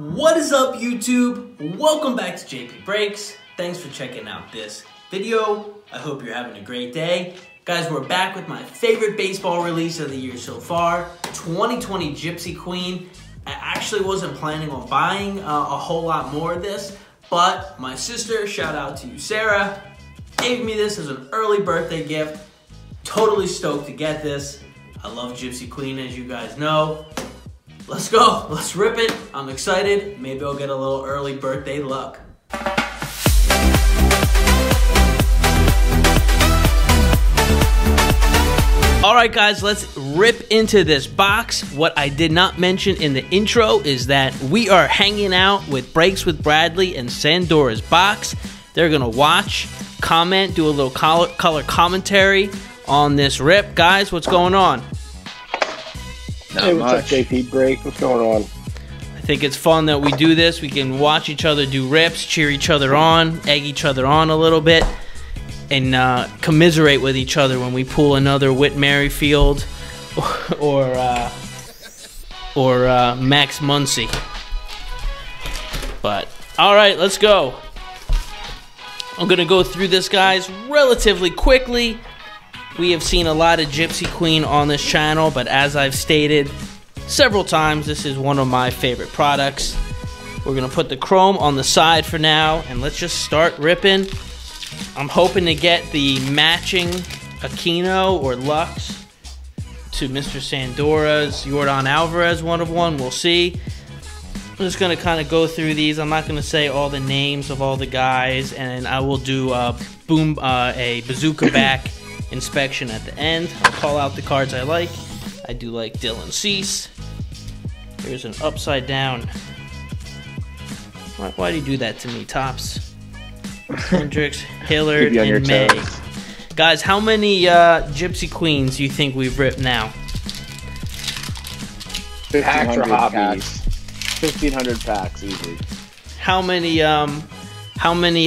What is up, YouTube? Welcome back to JP Breaks. Thanks for checking out this video. I hope you're having a great day. Guys, we're back with my favorite baseball release of the year so far, 2020 Gypsy Queen. I actually wasn't planning on buying a whole lot more of this, but my sister, shout out to you, Sarah, gave me this as an early birthday gift. Totally stoked to get this. I love Gypsy Queen, as you guys know. Let's go, let's rip it. I'm excited. Maybe I'll get a little early birthday luck. All right, guys, let's rip into this box. What I did not mention in the intro is that we are hanging out with Breaks with Bradley and Sandora's box. They're gonna watch, comment, do a little color commentary on this rip. Guys, what's going on? Hey, what's up, JP Break? What's going on? I think it's fun that we do this. We can watch each other do rips, cheer each other on, egg each other on a little bit, and commiserate with each other when we pull another Whit Merrifield or Max Muncy. But, all right, let's go. I'm going to go through this, guys, relatively quickly. We have seen a lot of Gypsy Queen on this channel, but as I've stated several times, this is one of my favorite products. We're going to put the chrome on the side for now, and let's just start ripping. I'm hoping to get the matching Aquino or Lux to Mr. Sandora's Yordan Alvarez one-of-one. We'll see. I'm just going to kind of go through these. I'm not going to say all the names of all the guys, and I will do a bazooka back inspection at the end. I'll call out the cards I like. I do like Dylan Cease. Here's an upside down. Why do you do that to me, Topps? Hendrix, Hillard, and May. Toes. Guys, how many Gypsy Queens do you think we've ripped now? Packs or hobbies? 1,500 packs, easily. How many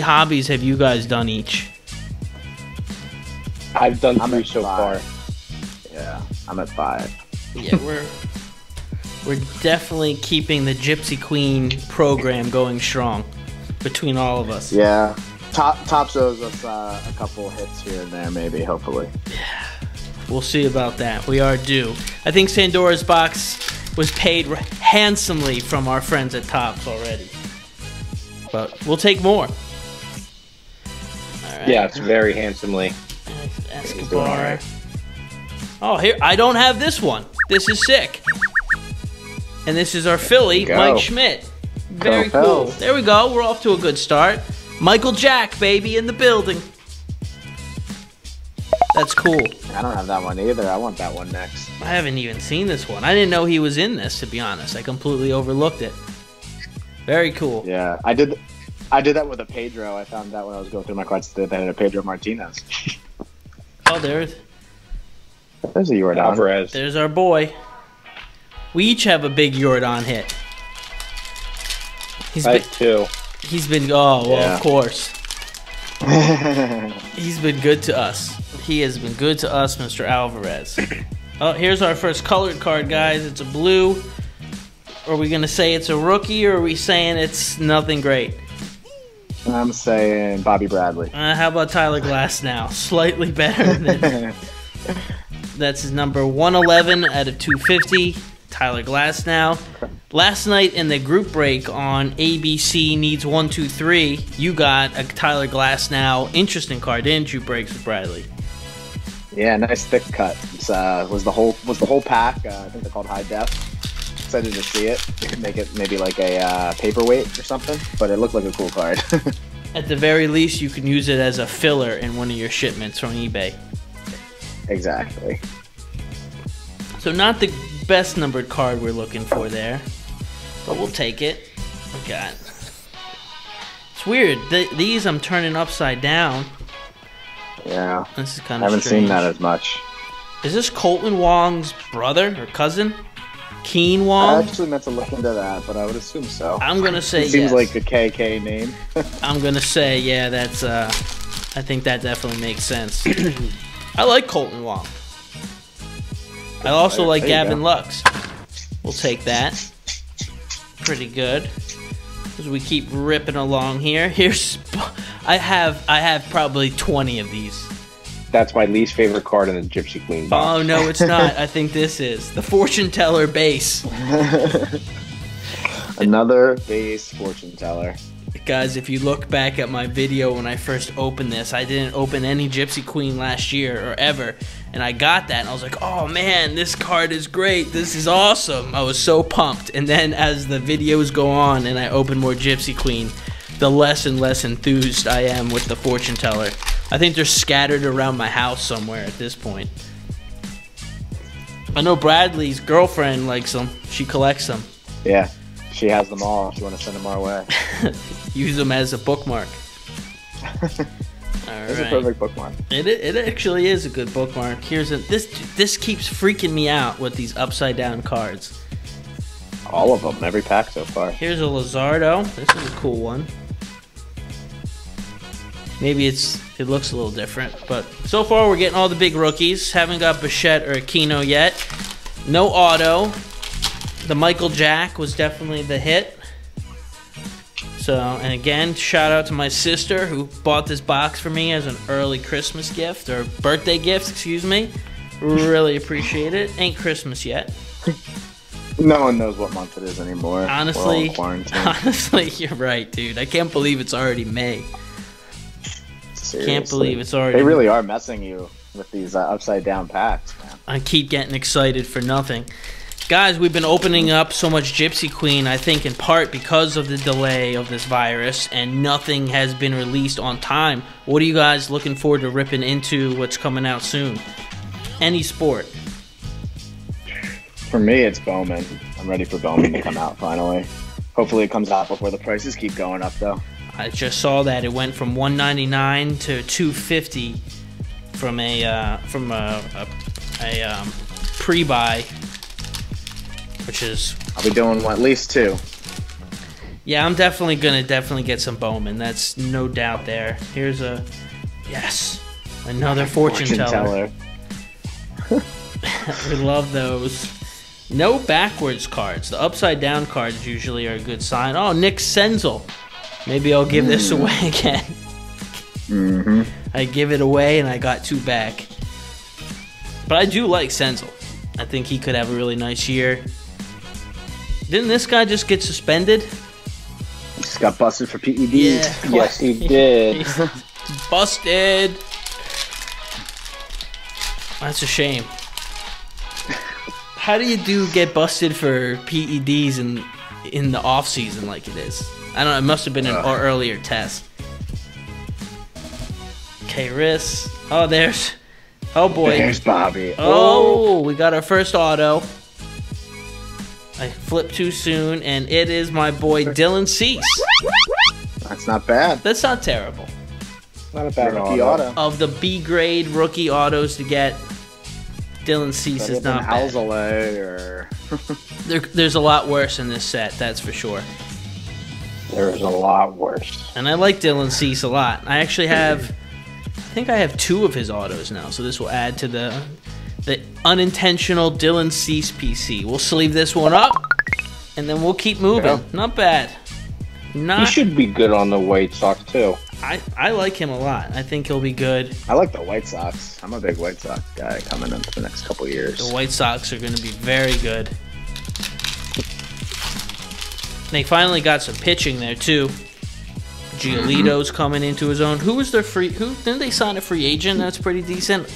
hobbies have you guys done each? I've done 3 so far. Yeah, I'm at 5. Yeah, we're definitely keeping the Gypsy Queen program going strong between all of us. Yeah, Topps owes us a couple hits here and there, maybe, hopefully. Yeah, we'll see about that. We are due. I think Sandora's box was paid handsomely from our friends at Topps already, but we'll take more. All right. Yeah, it's very handsomely. Escobar. Oh, here, I don't have this one. This is sick. And this is our Philly, Mike Schmidt. Very cool. There we go. We're off to a good start. Michael Jack, baby, in the building. That's cool. I don't have that one either. I want that one next. I haven't even seen this one. I didn't know he was in this, to be honest. I completely overlooked it. Very cool. Yeah, I did that with a Pedro. I found that when I was going through my cards today. They had a Pedro Martinez. Oh, there's a Yordan Alvarez. There's our boy. We each have a big Yordan hit. He's been oh, well, yeah. Of course. He's been good to us. He has been good to us, Mr. Alvarez. Oh, here's our first colored card, guys. It's a blue. Are we gonna say it's a rookie, or are we saying it's nothing great? I'm saying Bobby Bradley. How about Tyler Glasnow? Slightly better than that's his number 111 out of 250. Tyler Glasnow. Last night in the group break on ABC Needs 1, 2, 3, you got a Tyler Glasnow interesting card, didn't you, Breaks with Bradley? Yeah, nice thick cut. It's, was the whole pack. I think they're called high def. Excited to see it. We could make it maybe like a paperweight or something, but it looked like a cool card. At the very least, you can use it as a filler in one of your shipments from eBay. Exactly. So not the best numbered card we're looking for there, but we'll take it. We got. It's weird. These I'm turning upside down. Yeah. This is kind of strange. I haven't seen that as much. Is this Kolten Wong's brother or cousin? Kean Wong? I actually meant to look into that, but I would assume so. I'm going to say yes. It seems like a KK name. I'm going to say, yeah, that's, I think that definitely makes sense. I like Kolten Wong. I also like Gavin Lux. We'll take that. pretty good as we keep ripping along here. Here's I have probably 20 of these. That's my least favorite card in the Gypsy Queen box. Oh, no, it's not. I think this is the Fortune Teller base. Another base Fortune Teller. Guys, if you look back at my video when I first opened this, I didn't open any Gypsy Queen last year or ever. And I got that, and I was like, oh, man, this card is great. This is awesome. I was so pumped. And then as the videos go on and I open more Gypsy Queen, the less and less enthused I am with the Fortune Teller. I think they're scattered around my house somewhere at this point. I know Bradley's girlfriend likes them. She collects them. Yeah, she has them all if you want to send them our way. Use them as a bookmark. All right. It's a perfect bookmark. It actually is a good bookmark. Here's a, this keeps freaking me out with these upside down cards. All of them, every pack so far. Here's a Luzardo. This is a cool one. Maybe it looks a little different, but so far we're getting all the big rookies. Haven't got Bichette or Aquino yet. No auto. The Michael Jack was definitely the hit. So, and again, shout out to my sister who bought this box for me as an early Christmas gift, or birthday gift, excuse me. Really appreciate it. Ain't Christmas yet. No one knows what month it is anymore. Honestly, you're right, dude. I can't believe it's already May. Seriously. Can't believe it's already. They really are messing you with these upside down packs, man. I keep getting excited for nothing. Guys, we've been opening up so much Gypsy Queen, I think in part because of the delay of this virus, and nothing has been released on time. What are you guys looking forward to ripping into what's coming out soon? Any sport. For me, it's Bowman. I'm ready for Bowman to come out finally. Hopefully it comes out before the prices keep going up, though. I just saw that it went from $199 to $250 from a pre-buy, which is... I'll be doing at least two. Yeah, I'm definitely gonna get some Bowman. That's no doubt there. Here's a another fortune teller. We love those. No backwards cards. The upside down cards usually are a good sign. Oh, Nick Senzel. Maybe I'll give this away again. Mm-hmm. I give it away and I got two back. But I do like Senzel. I think he could have a really nice year. Didn't this guy just get suspended? He just got busted for PEDs. Yeah. Yes, he did. Busted. That's a shame. How do you get busted for PEDs in the off season like it is? I don't know, it must have been an earlier test. K-Riss. Oh, there's... Oh, boy. There's Bobby. Oh, we got our first auto. I flipped too soon, and it is my boy Dylan Cease. That's not bad. That's not terrible. Not a bad rookie auto. Of the B-grade rookie autos to get, Dylan Cease is not bad. Or... there's a lot worse in this set, that's for sure. There's a lot worse. And I like Dylan Cease a lot. I actually have, I think I have two of his autos now, so this will add to the unintentional Dylan Cease PC. We'll sleeve this one up, and then we'll keep moving. Yeah. Not bad. He should be good on the White Sox, too. I like him a lot. I think he'll be good. I like the White Sox. I'm a big White Sox guy coming in for the next couple years. The White Sox are going to be very good. They finally got some pitching there too. Giolito's coming into his own. Who was their free? Who didn't they sign a free agent? That's pretty decent.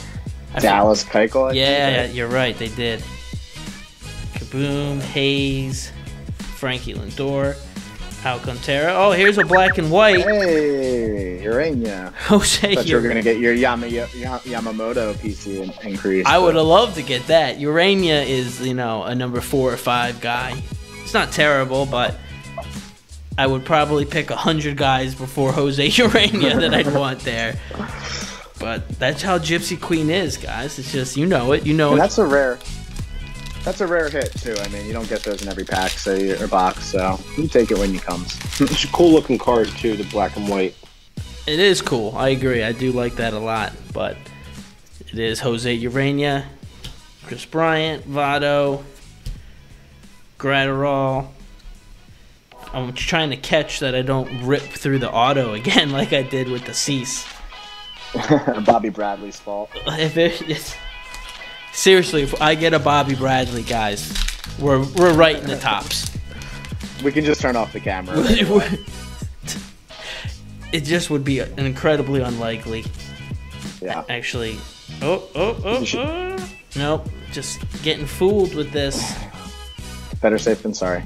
Dallas Keuchel. Yeah, you're right. They did. Kaboom, Hayes, Frankie Lindor, Alcantara. Oh, here's a black and white. Hey, Urena. José Urena. Thought you were gonna get your Yamamoto PC increase. I would have loved to get that. Urena is, you know, a number 4 or 5 guy. It's not terrible, but I would probably pick 100 guys before José Urena that I'd want there. But that's how Gypsy Queen is, guys. It's just, you know it, you know it. That's a rare hit, too. I mean, you don't get those in every pack or box, so you take it when it comes. It's a cool-looking card, too, the black and white. It is cool. I agree. I do like that a lot. But it is José Urena, Chris Bryant, Votto, Gratterall. I'm trying to catch that I don't rip through the auto again like I did with the Cease. Bobby Bradley's fault. Seriously, if I get a Bobby Bradley, guys, we're right in the tops. We can just turn off the camera. Right. It just would be incredibly unlikely. Yeah. Actually, oh. Nope, just getting fooled with this. Better safe than sorry.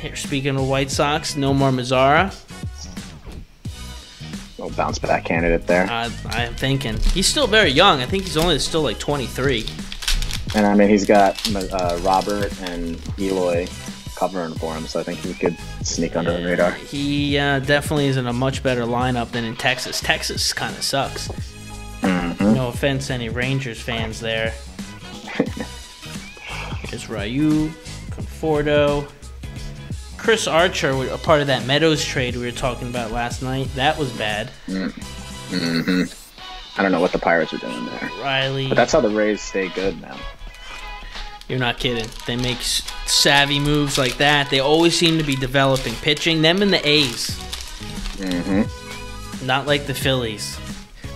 Here, speaking of White Sox, no more Mazzara. Little bounce back candidate there. I am thinking. He's still very young. I think he's only still like 23. And I mean, he's got Robert and Eloy covering for him, so I think he could sneak under the radar. He definitely is in a much better lineup than in Texas. Texas kind of sucks. Mm-hmm. No offense to any Rangers fans there. Here's Ryu, Conforto. Chris Archer, a part of that Meadows trade we were talking about last night. That was bad. I don't know what the Pirates are doing there. Riley. But that's how the Rays stay good now. You're not kidding. They make savvy moves like that. They always seem to be developing pitching. Them and the A's. Not like the Phillies.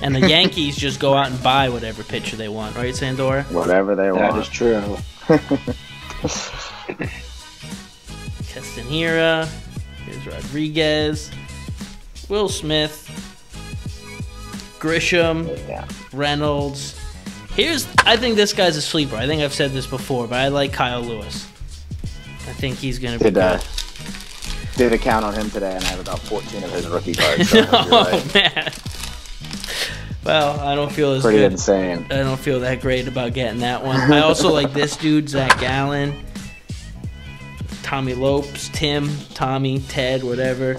And the Yankees just go out and buy whatever pitcher they want. Right, Sandora? Whatever they want. That is true. Castanera, here's Rodriguez, Will Smith, Grisham, Reynolds. I think this guy's a sleeper. I think I've said this before, but I like Kyle Lewis. I think he's going to be good. Did a count on him today, and I have about 14 of his rookie cards. So man. Well, I don't feel as good. Insane. I don't feel that great about getting that one. I also like this dude, Zach Gallen. Tommy Lopes, Tim, Tommy, Ted, whatever.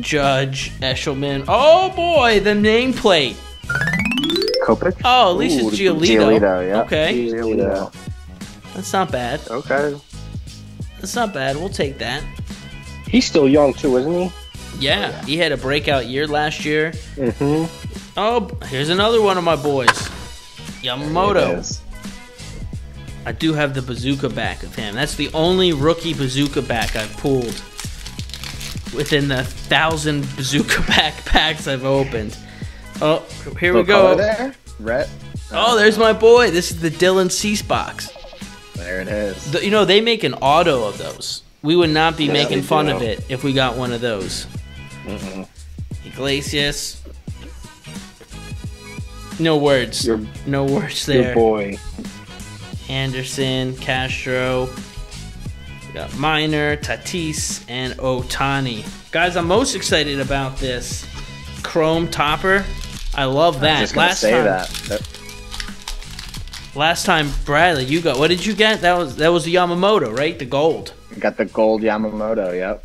Judge, Eshelman. Oh, boy, the nameplate. Kopech? Oh, at least it's Giolito. Giolito, yeah. Okay. Giolito. That's not bad. Okay. That's not bad. We'll take that. He's still young, too, isn't he? Yeah. Oh, yeah. He had a breakout year last year. Oh, here's another one of my boys. Yamamoto. I do have the bazooka back of him. That's the only rookie bazooka back I've pulled within the 1,000 bazooka back packs I've opened. Oh, here we go. There? Rhett. Oh, there's my boy. This is the Dylan Cease box. There it is. You know, they make an auto of those. We would not be making fun of it if we got one of those. Iglesias. No words. No words there. Your boy. Anderson, Castro, we got Minor, Tatis, and Otani. Guys, I'm most excited about this Chrome Topper. I love that. I was just gonna say that. Last time, Bradley, you got, what did you get? That was the Yamamoto, right? The gold. I got the gold Yamamoto. Yep.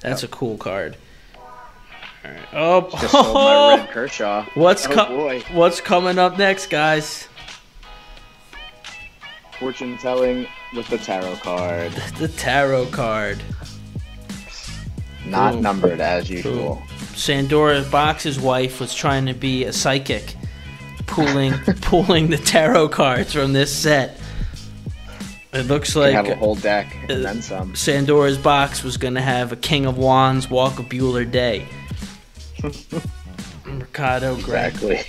That's a cool card. All right. Oh, just sold my Red Kershaw. What's coming up next, guys? Fortune telling with the tarot card. The tarot card. Not numbered as usual. Sandora Box's wife was trying to be a psychic, pulling the tarot cards from this set. It looks like have a whole deck and then some. Sandora's box was going to have a King of Wands, Walk of Bueller Day, Mercado, exactly.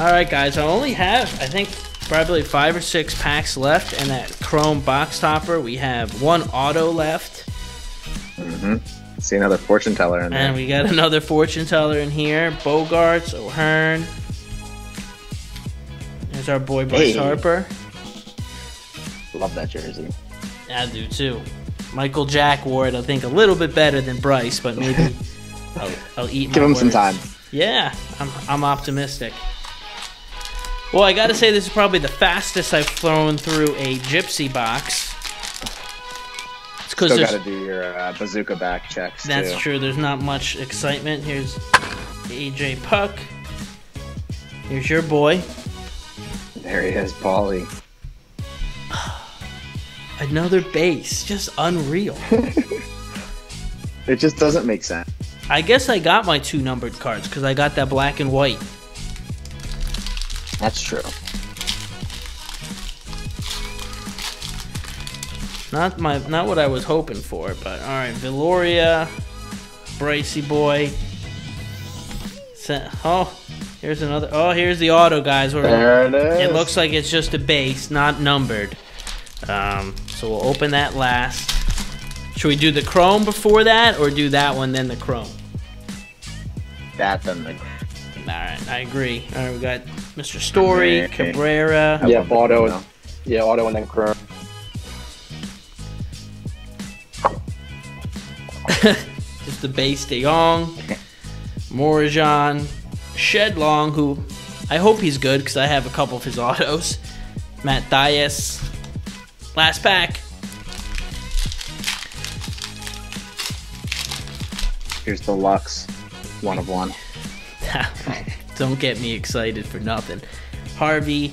All right, guys. I only have, I think, probably 5 or 6 packs left, and that Chrome box topper, we have one auto left. See another fortune teller in there. And we got another fortune teller in here. Bogarts, O'Hearn. There's our boy Bryce Harper. Love that jersey. I do too. Michael Jack wore it, I think, a little bit better than Bryce, but maybe I'll eat my Give him some time. Yeah, I'm optimistic. Well, I gotta say, this is probably the fastest I've flown through a Gypsy box. It's because you gotta do your bazooka back checks. That's true. There's not much excitement. Here's AJ Puck. Here's your boy. There he is, Paulie. Another base. Just unreal. It just doesn't make sense. I guess I got my 2 numbered cards because I got that black and white. That's true. Not what I was hoping for, but all right. Veloria, Bracey boy. Oh, here's another. Oh, here's the auto, guys. There it is. It looks like it's just a base, not numbered. So we'll open that last. Should we do the chrome before that, or do that one then the chrome? That then the. All right, I agree. All right, we got Mr. Story, Cabrera. Yeah, Votto. Yeah, auto and then chrome. Just the base De Jong, Morajan, Shedlong, who I hope he's good because I have a couple of his autos. Matt Dias. Last pack. Here's the Lux. One of one. Don't get me excited for nothing. Harvey.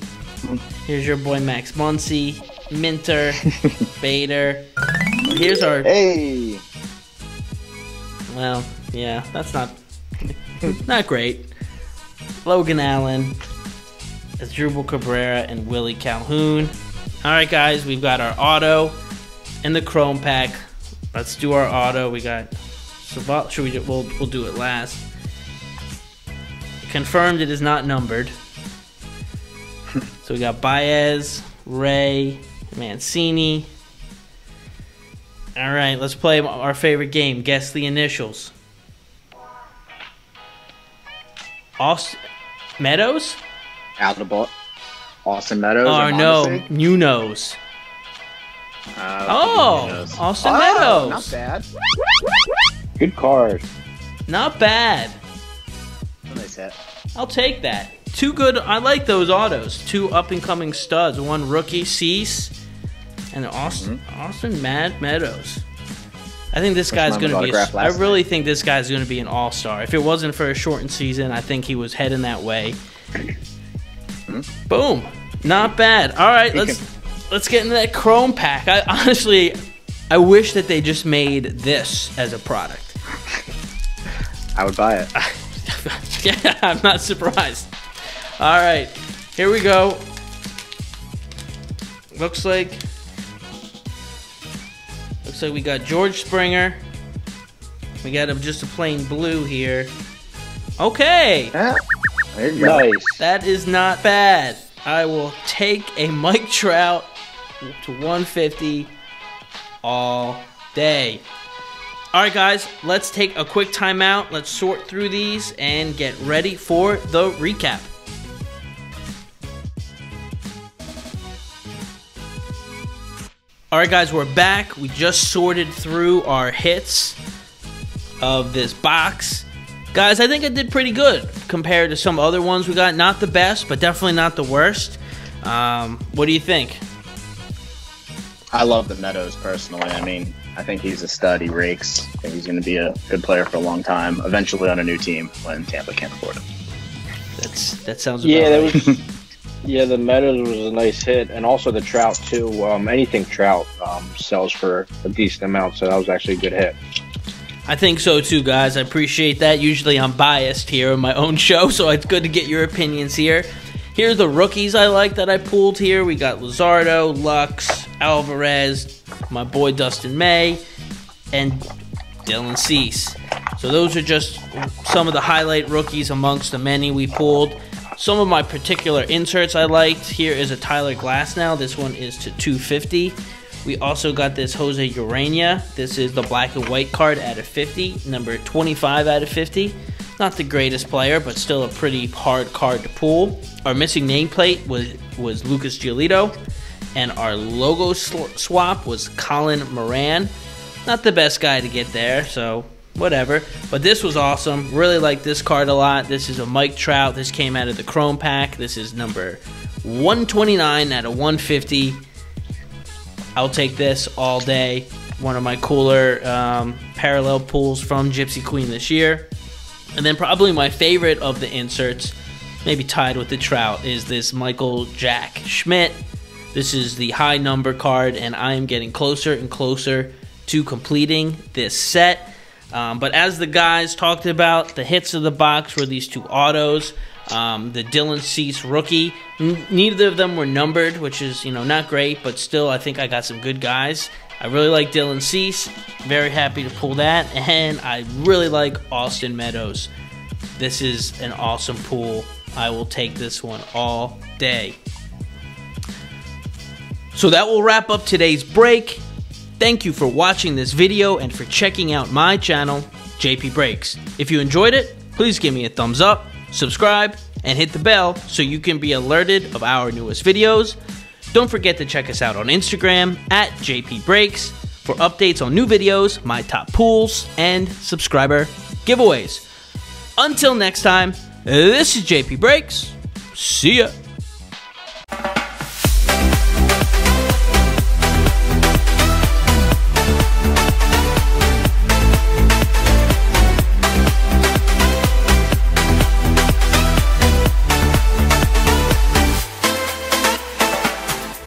Here's your boy Max Muncy. Minter. Bader. Here's our... Hey! Well, yeah, that's not great. Logan Allen, Asdrubal Cabrera, and Willie Calhoun. All right, guys, we've got our auto and the chrome pack. Let's do our auto. We got Saval. Should we? We'll do it last. Confirmed, it is not numbered. So we got Baez, Ray, Mancini. All right, let's play our favorite game. Guess the initials. Austin Meadows? Out of the ball. Austin Meadows? Oh, no. Munoz. Oh, Munoz. Austin Meadows. Not bad. Good card. Not bad. Nice hit. I'll take that. Two good. I like those autos. Two up-and-coming studs. One rookie, Cease. And Austin Mad Meadows. I think this guy's going to be. I really think this guy's going to be an all-star. If it wasn't for a shortened season, I think he was heading that way. Boom, not bad. All right, let's get into that chrome pack. I honestly wish that they just made this as a product. I would buy it. Yeah, I'm not surprised. All right, here we go. Looks like we got George Springer. We got just a plain blue here. Okay. Nice. That is not bad. I will take a Mike Trout to 150 all day. All right, guys. Let's take a quick timeout. Let's sort through these and get ready for the recap. All right, guys, we're back. We just sorted through our hits of this box. Guys, I think I did pretty good compared to some other ones we got. Not the best, but definitely not the worst. What do you think? I love the Meadows personally. I mean, I think he's a stud. He rakes. I think he's going to be a good player for a long time, eventually on a new team when Tampa can't afford him. That sounds about right. Yeah, the Meadows was a nice hit, and also the Trout, too. Anything Trout sells for a decent amount, so that was actually a good hit. I think so, too, guys. I appreciate that. Usually I'm biased here on my own show, so it's good to get your opinions here. Here's the rookies I like that I pulled here. We got Luzardo, Lux, Alvarez, my boy Dustin May, and Dylan Cease. So those are just some of the highlight rookies amongst the many we pulled. Some of my particular inserts I liked. Here is a Tyler Glasnow. This one is to 250. We also got this José Urena. This is the black and white card out of 50, number 25 out of 50. Not the greatest player, but still a pretty hard card to pull. Our missing nameplate was Lucas Giolito, and our logo swap was Colin Moran. Not the best guy to get there, so... whatever, but this was awesome. Really like this card a lot. This is a Mike Trout. This came out of the Chrome Pack. This is number 129 out of 150. I'll take this all day. One of my cooler parallel pulls from Gypsy Queen this year. And then probably my favorite of the inserts, maybe tied with the Trout, is this Michael Jack Schmidt. This is the high number card, and I am getting closer and closer to completing this set. But as the guys talked about, the hits of the box were these two autos, the Dylan Cease rookie. Neither of them were numbered, which is, you know, not great, but still I think I got some good guys. I really like Dylan Cease. Very happy to pull that. And I really like Austin Meadows. This is an awesome pool. I will take this one all day. So that will wrap up today's break. Thank you for watching this video and for checking out my channel, JP Breaks. If you enjoyed it, please give me a thumbs up, subscribe, and hit the bell so you can be alerted of our newest videos. Don't forget to check us out on Instagram at JP Breaks for updates on new videos, my top pools, and subscriber giveaways. Until next time, this is JP Breaks. See ya.